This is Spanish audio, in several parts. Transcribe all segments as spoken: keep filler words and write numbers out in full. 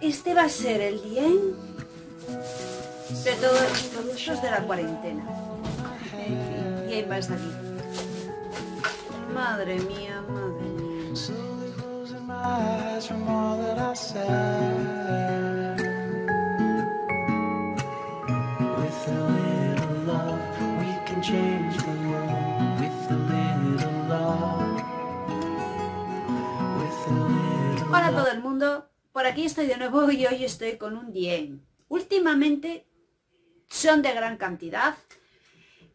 Este va a ser el día de todos los productos de la cuarentena. Y ahí pasa aquí. Madre mía, madre mía. Hola a todo el mundo, por aquí estoy de nuevo y hoy estoy con un diem. Últimamente son de gran cantidad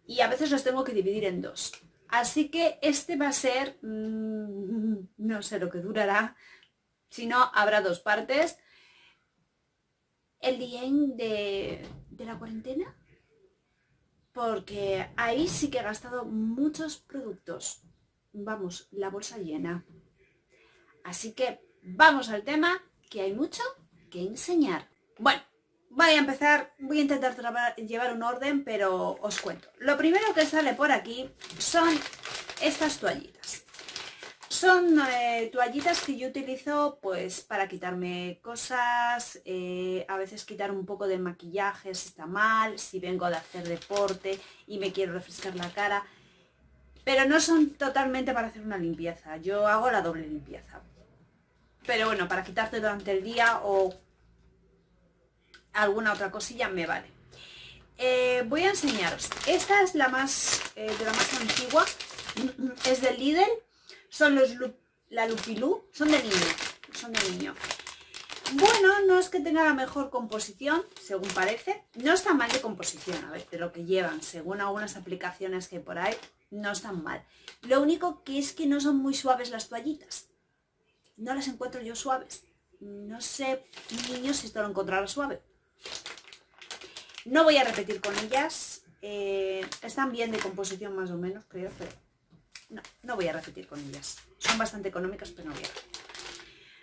y a veces los tengo que dividir en dos. Así que este va a ser, mmm, no sé lo que durará, si no habrá dos partes. El diem de, de la cuarentena, porque ahí sí que he gastado muchos productos. Vamos, la bolsa llena. Así que vamos al tema, que hay mucho que enseñar. Bueno, voy a empezar, voy a intentar trabar, llevar un orden, pero os cuento. Lo primero que sale por aquí son estas toallitas. Son eh, toallitas que yo utilizo pues para quitarme cosas, eh, a veces quitar un poco de maquillaje si está mal, si vengo de hacer deporte y me quiero refrescar la cara. Pero no son totalmente para hacer una limpieza, yo hago la doble limpieza. Pero bueno, para quitarte durante el día o alguna otra cosilla me vale. Eh, voy a enseñaros. Esta es la más, eh, de la más antigua. Es del Lidl. Son los Lu- la Lupilú. Son de niño. Son de niño. Bueno, no es que tenga la mejor composición, según parece. No está mal de composición, a ver, de lo que llevan, según algunas aplicaciones que hay por ahí, no están mal. Lo único que es que no son muy suaves las toallitas. No las encuentro yo suaves. No sé, niños, si esto lo encontrará suave. No voy a repetir con ellas. Eh, están bien de composición más o menos, creo, pero no, no voy a repetir con ellas. Son bastante económicas, pero no voy a repetir.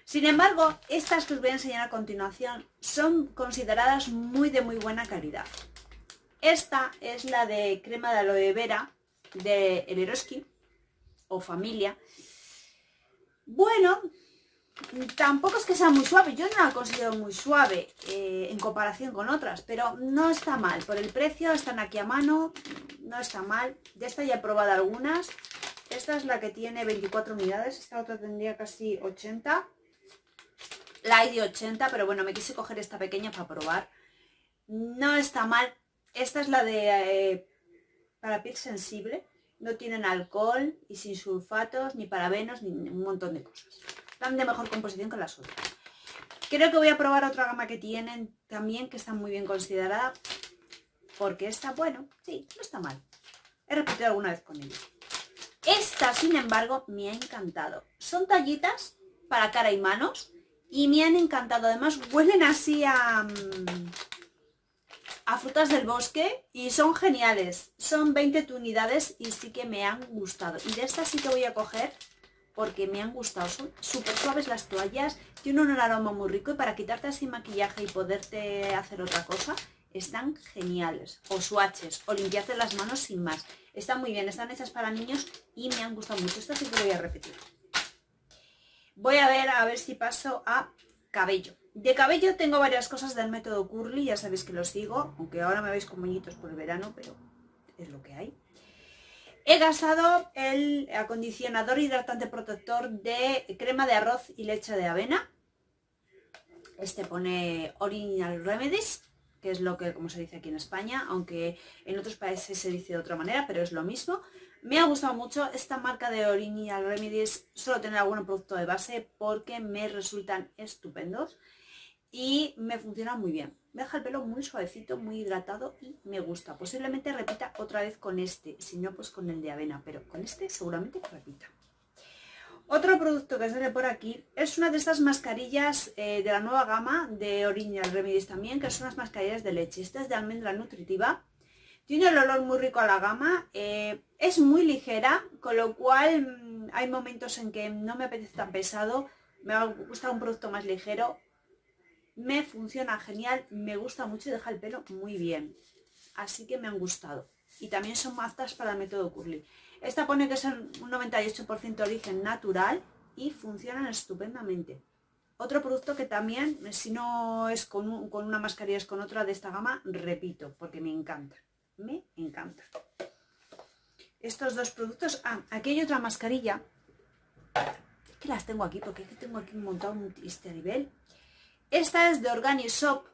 Sin embargo, estas que os voy a enseñar a continuación son consideradas muy de muy buena calidad. Esta es la de crema de aloe vera de Eleroski o Familia. Bueno, tampoco es que sea muy suave, yo no la considero muy suave eh, en comparación con otras, pero no está mal, por el precio están aquí a mano, no está mal. De esta ya he probado algunas, esta es la que tiene veinticuatro unidades, esta otra tendría casi ochenta, la hay de ochenta, pero bueno, me quise coger esta pequeña para probar, no está mal. Esta es la de eh, para piel sensible. No tienen alcohol y sin sulfatos, ni parabenos, ni un montón de cosas. Están de mejor composición que las otras. Creo que voy a probar otra gama que tienen también, que está muy bien considerada. Porque esta, bueno, sí, no está mal. He repetido alguna vez con ella. Esta, sin embargo, me ha encantado. Son toallitas para cara y manos. Y me han encantado. Además, huelen así a... a frutas del bosque y son geniales. Son veinte unidades y sí que me han gustado, y de estas sí que voy a coger porque me han gustado. Son súper suaves las toallas, tienen un aroma muy rico y para quitarte así maquillaje y poderte hacer otra cosa están geniales, o swatches o limpiarte las manos sin más. Están muy bien, están hechas para niños y me han gustado mucho. Estas sí que voy a repetir. Voy a ver a ver si paso a cabello. De cabello tengo varias cosas del método curly, ya sabéis que lo sigo, aunque ahora me veis con moñitos por el verano, pero es lo que hay. He gastado el acondicionador hidratante protector de crema de arroz y leche de avena. Este pone Original Remedies, que es lo que, como se dice aquí en España, aunque en otros países se dice de otra manera, pero es lo mismo. Me ha gustado mucho esta marca de Original Remedies, solo tener algún producto de base porque me resultan estupendos. Y me funciona muy bien. Me deja el pelo muy suavecito, muy hidratado y me gusta. Posiblemente repita otra vez con este, si no pues con el de avena, pero con este seguramente repita. Otro producto que sale por aquí es una de estas mascarillas eh, de la nueva gama de Original Remedies también, que son las mascarillas de leche. Esta es de almendra nutritiva. Tiene el olor muy rico a la gama, eh, es muy ligera, con lo cual hay momentos en que no me apetece tan pesado. Me gusta un producto más ligero. Me funciona genial, me gusta mucho y deja el pelo muy bien. Así que me han gustado. Y también son aptas para el método curly. Esta pone que son un noventa y ocho por ciento de origen natural y funcionan estupendamente. Otro producto que también, si no es con, un, con una mascarilla, es con otra de esta gama, repito, porque me encanta. Me encanta. Estos dos productos. Ah, aquí hay otra mascarilla. Es que las tengo aquí, porque tengo aquí un montón de este nivel. Esta es de OrganiShop.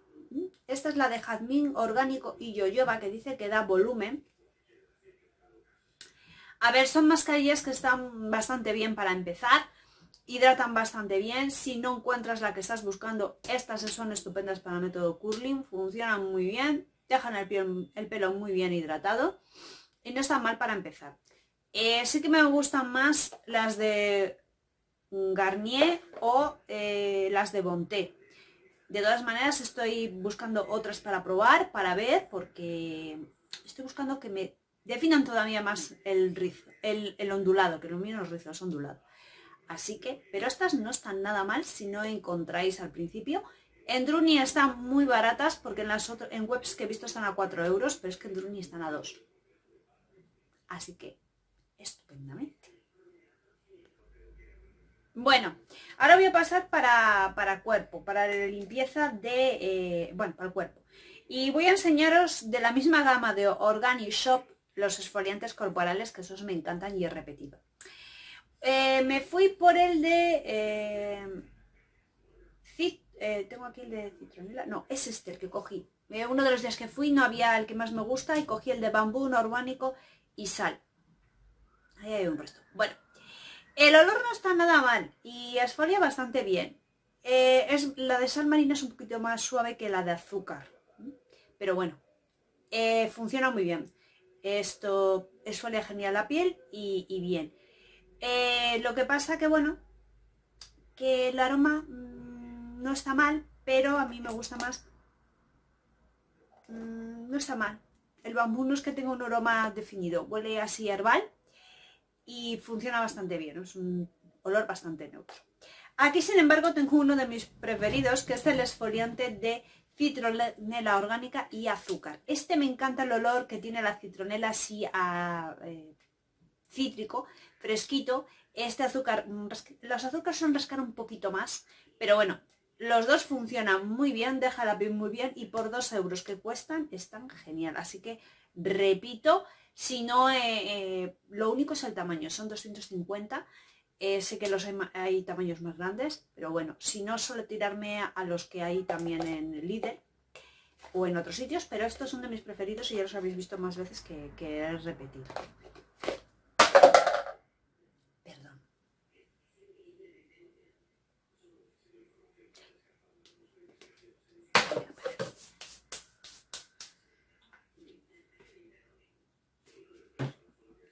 Esta es la de jazmín orgánico y yoyoba, que dice que da volumen. A ver, son mascarillas que están bastante bien para empezar. Hidratan bastante bien. Si no encuentras la que estás buscando, estas son estupendas para el método curling. Funcionan muy bien, dejan el pelo, el pelo muy bien hidratado y no están mal para empezar. Eh, sí que me gustan más las de Garnier o eh, las de Bonté. De todas maneras, estoy buscando otras para probar, para ver, porque estoy buscando que me definan todavía más el rizo, el, el ondulado, que lo mío no es rizo, es ondulado. Así que, pero estas no están nada mal si no encontráis al principio. En Druni están muy baratas porque en, las otro, en webs que he visto están a cuatro euros, pero es que en Druni están a dos. Así que, estupendamente. Bueno, ahora voy a pasar para, para cuerpo, para la limpieza de... Eh, bueno, para el cuerpo. Y voy a enseñaros de la misma gama de OrganiShop los exfoliantes corporales, que esos me encantan y he repetido. Eh, me fui por el de eh, cit, eh, tengo aquí el de citronela, no, es este el que cogí. Eh, uno de los días que fui no había el que más me gusta y cogí el de bambú, no orgánico y sal. Ahí hay un resto. Bueno, el olor no está nada mal y exfolia bastante bien. Eh, es, la de sal marina es un poquito más suave que la de azúcar, pero bueno, eh, funciona muy bien. Esto exfolia genial la piel y, y bien. Eh, lo que pasa que bueno, que el aroma mmm, no está mal, pero a mí me gusta más, mmm, no está mal, el bambú no es que tenga un aroma definido, huele así herbal y funciona bastante bien, es un olor bastante neutro. Aquí sin embargo tengo uno de mis preferidos, que es el exfoliante de citronela orgánica y azúcar. Este me encanta el olor que tiene la citronela así a... Eh, cítrico, fresquito. Este azúcar, los azúcares son rascar un poquito más, pero bueno, los dos funcionan muy bien, deja la piel muy bien y por dos euros que cuestan están genial. Así que repito, si no, eh, eh, lo único es el tamaño, son doscientos cincuenta, eh, sé que los hay, hay tamaños más grandes, pero bueno, si no suelo tirarme a, a los que hay también en Lidl o en otros sitios, pero estos son de mis preferidos y ya los habéis visto más veces que, que he repetido.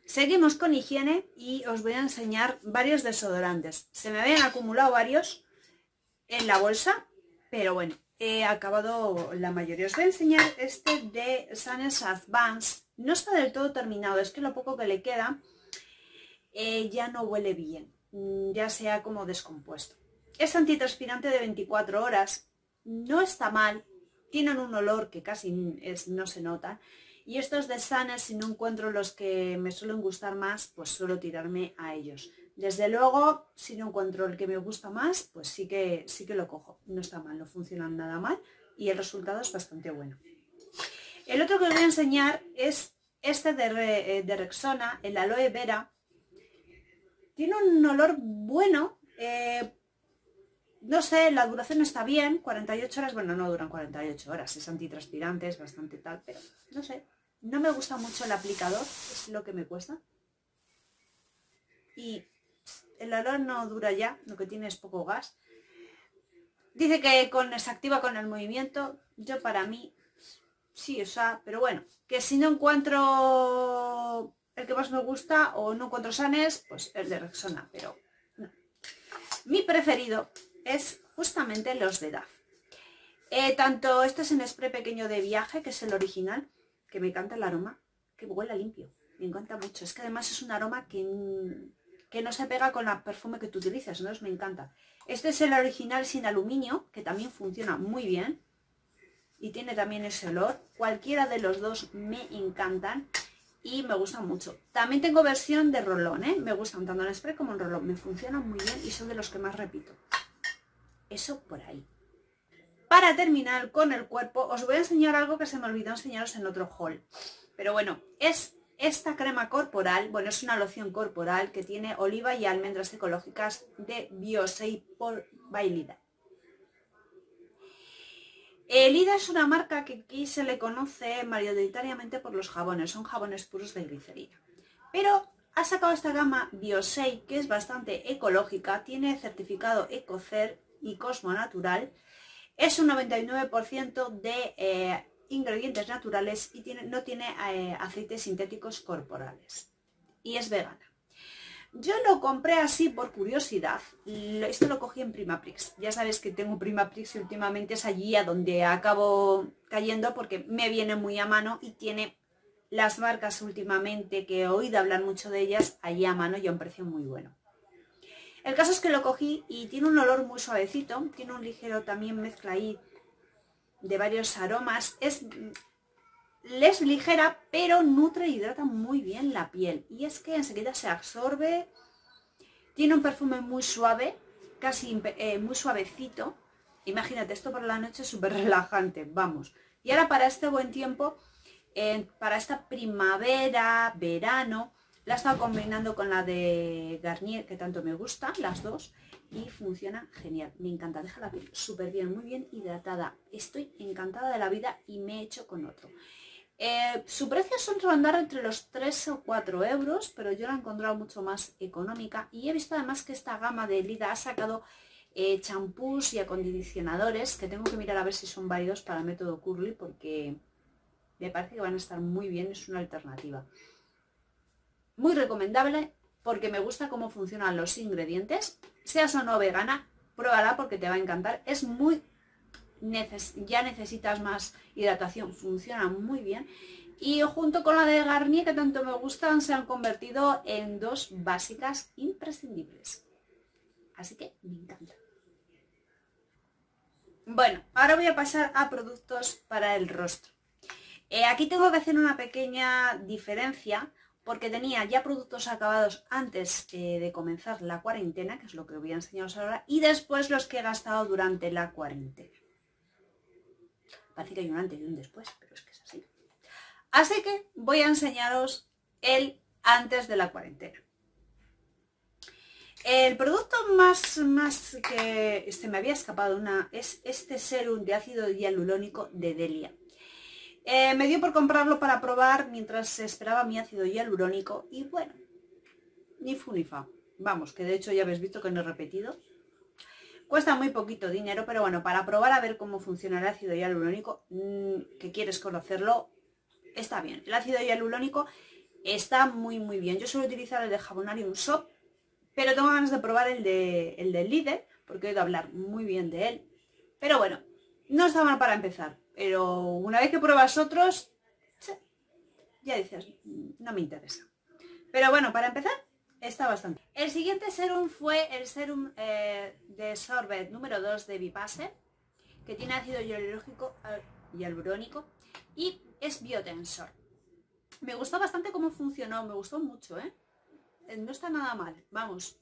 Seguimos con higiene y os voy a enseñar varios desodorantes. Se me habían acumulado varios en la bolsa, pero bueno, he acabado la mayoría. Os voy a enseñar este de Sanex Advance. No está del todo terminado, es que lo poco que le queda eh, ya no huele bien, ya se ha como descompuesto. Es antitranspirante de veinticuatro horas, no está mal, tienen un olor que casi es, no se nota. Y estos de Sanex, si no encuentro los que me suelen gustar más, pues suelo tirarme a ellos. Desde luego, si no encuentro el que me gusta más, pues sí que, sí que lo cojo. No está mal, no funcionan nada mal y el resultado es bastante bueno. El otro que os voy a enseñar es este de, de Rexona, el aloe vera. Tiene un olor bueno, eh, no sé, la duración está bien, cuarenta y ocho horas, bueno, no duran cuarenta y ocho horas, es antitranspirante, es bastante tal, pero no sé. No me gusta mucho el aplicador, es lo que me cuesta. Y el olor no dura ya, lo que tiene es poco gas. Dice que con, se activa con el movimiento. Yo para mí, sí, o sea, pero bueno, que si no encuentro el que más me gusta o no encuentro Sanex, pues el de Rexona, pero no. Mi preferido es justamente los de D A F. Eh, tanto este es en spray pequeño de viaje, que es el original, que me encanta el aroma, que huele limpio, me encanta mucho. Es que además es un aroma que, que no se pega con el perfume que tú utilizas, ¿no? Me encanta. Este es el original sin aluminio, que también funciona muy bien y tiene también ese olor. Cualquiera de los dos me encantan y me gustan mucho. También tengo versión de rolón, ¿eh? Me gustan tanto en spray como en rolón, me funcionan muy bien y son de los que más repito. Eso por ahí. Para terminar con el cuerpo, os voy a enseñar algo que se me olvidó enseñaros en otro haul. Pero bueno, es esta crema corporal, bueno, es una loción corporal que tiene oliva y almendras ecológicas de Biosei por Elida. Elida es una marca que aquí se le conoce mayoritariamente por los jabones, son jabones puros de glicerina. Pero ha sacado esta gama Biosei, que es bastante ecológica, tiene certificado Ecocer y Cosmo Natural. Es un noventa y nueve por ciento de eh, ingredientes naturales y tiene, no tiene eh, aceites sintéticos corporales. Y es vegana. Yo lo compré así por curiosidad. Esto lo cogí en Primaprix. Ya sabéis que tengo Primaprix y últimamente es allí a donde acabo cayendo porque me viene muy a mano y tiene las marcas últimamente que he oído hablar mucho de ellas allí a mano y a un precio muy bueno. El caso es que lo cogí y tiene un olor muy suavecito, tiene un ligero también mezcla ahí de varios aromas, es, es ligera pero nutre e hidrata muy bien la piel y es que enseguida se absorbe, tiene un perfume muy suave, casi eh, muy suavecito, imagínate esto por la noche es súper relajante, vamos. Y ahora para este buen tiempo, eh, para esta primavera, verano... La he estado combinando con la de Garnier, que tanto me gusta, las dos, y funciona genial. Me encanta, deja la piel súper bien, muy bien hidratada. Estoy encantada de la vida y me he hecho con otro. Eh, su precio son rondar entre los tres o cuatro euros, pero yo la he encontrado mucho más económica. Y he visto además que esta gama de Elida ha sacado eh, champús y acondicionadores, que tengo que mirar a ver si son válidos para el método curly, porque me parece que van a estar muy bien, es una alternativa. Muy recomendable porque me gusta cómo funcionan los ingredientes. Seas o no vegana, pruébala porque te va a encantar. Es muy... Neces ya necesitas más hidratación. Funciona muy bien. Y junto con la de Garnier, que tanto me gustan, se han convertido en dos básicas imprescindibles. Así que me encanta. Bueno, ahora voy a pasar a productos para el rostro. Eh, aquí tengo que hacer una pequeña diferencia... Porque tenía ya productos acabados antes eh, de comenzar la cuarentena, que es lo que voy a enseñaros ahora, y después los que he gastado durante la cuarentena. Parece que hay un antes y un después, pero es que es así. Así que voy a enseñaros el antes de la cuarentena. El producto más, más que se me había escapado una es este serum de ácido hialurónico de Delia. Eh, me dio por comprarlo para probar mientras esperaba mi ácido hialurónico y bueno, ni fu ni fa. Vamos, que de hecho ya habéis visto que no he repetido. Cuesta muy poquito dinero, pero bueno, para probar a ver cómo funciona el ácido hialurónico, mmm, que quieres conocerlo, está bien. El ácido hialurónico está muy muy bien. Yo suelo utilizar el de Jabonarium Shop, pero tengo ganas de probar el de, el de Lidl, porque he oído hablar muy bien de él. Pero bueno, no está mal para empezar. Pero una vez que pruebas otros, ya dices, no me interesa. Pero bueno, para empezar, está bastante. El siguiente serum fue el serum eh, de Sorbet número dos de Vipase, que tiene ácido hialurónico y es Biotensor. Me gustó bastante cómo funcionó, me gustó mucho, ¿eh? No está nada mal, vamos.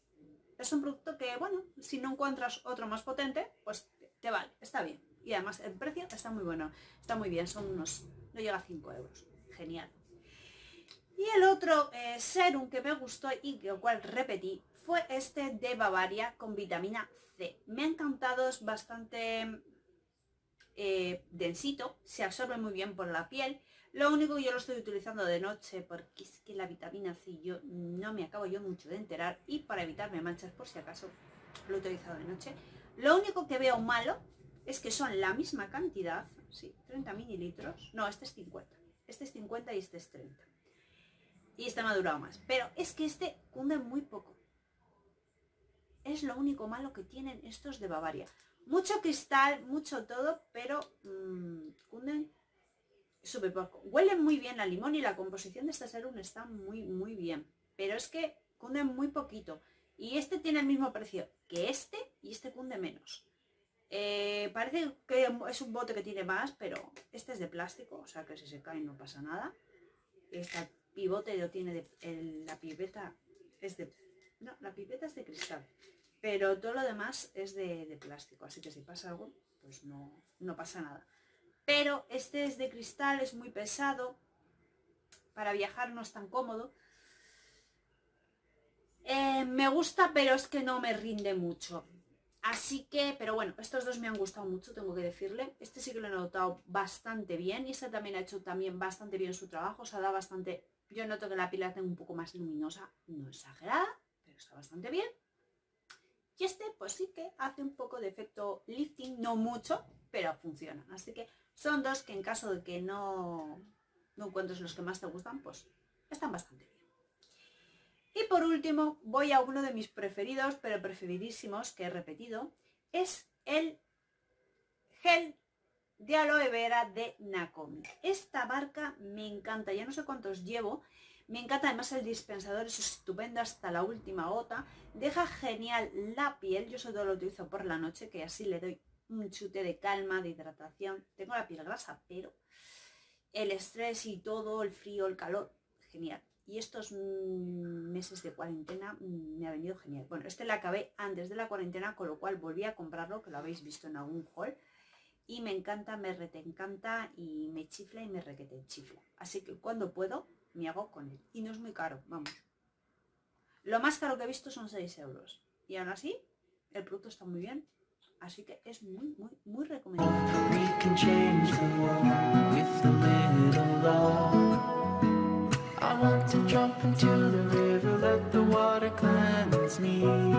Es un producto que, bueno, si no encuentras otro más potente, pues te vale, está bien. Y además el precio está muy bueno, está muy bien, son unos, no llega a cinco euros, genial. Y el otro eh, serum que me gustó y que, el cual repetí fue este de Babaria con vitamina C. Me ha encantado, es bastante eh, densito, se absorbe muy bien por la piel. Lo único que yo lo estoy utilizando de noche porque es que la vitamina C yo no me acabo yo mucho de enterar y para evitarme manchas por si acaso lo he utilizado de noche. Lo único que veo malo es que son la misma cantidad, sí, treinta mililitros, no, este es cincuenta, este es cincuenta y este es treinta. Y este me ha durado más, pero es que este cunde muy poco. Es lo único malo que tienen estos de Babaria. Mucho cristal, mucho todo, pero mmm, cunden súper poco. Huelen muy bien la limón y la composición de este serum está muy, muy bien, pero es que cunden muy poquito. Y este tiene el mismo precio que este y este cunde menos. Eh, parece que es un bote que tiene más, pero este es de plástico, o sea que si se cae no pasa nada. Está pivote lo tiene de, el, la pipeta es de, no, la pipeta es de cristal, pero todo lo demás es de, de plástico, así que si pasa algo, pues no, no pasa nada. Pero este es de cristal, es muy pesado, para viajar no es tan cómodo. Eh, me gusta, pero es que no me rinde mucho. Así que, pero bueno, estos dos me han gustado mucho, tengo que decirle. Este sí que lo he notado bastante bien y este también ha hecho también bastante bien su trabajo. O sea, da bastante... Yo noto que la pila tengo un poco más luminosa, no exagerada, pero está bastante bien. Y este pues sí que hace un poco de efecto lifting, no mucho, pero funciona. Así que son dos que en caso de que no, no encuentres los que más te gustan, pues están bastante bien. Y por último, voy a uno de mis preferidos, pero preferidísimos, que he repetido. Es el gel de aloe vera de Nacomi. Esta marca me encanta, ya no sé cuántos llevo. Me encanta además el dispensador, es estupendo hasta la última gota. Deja genial la piel, yo sobre todo lo utilizo por la noche, que así le doy un chute de calma, de hidratación. Tengo la piel grasa, pero el estrés y todo, el frío, el calor, genial. Y estos meses de cuarentena me ha venido genial. Bueno, este lo acabé antes de la cuarentena, con lo cual volví a comprarlo, que lo habéis visto en algún haul. Y me encanta, me rete encanta y me chifla y me requete chifla. Así que cuando puedo me hago con él. Y no es muy caro, vamos. Lo más caro que he visto son seis euros. Y aún así, el producto está muy bien. Así que es muy, muy, muy recomendable. I want to jump into the river, let the water cleanse me.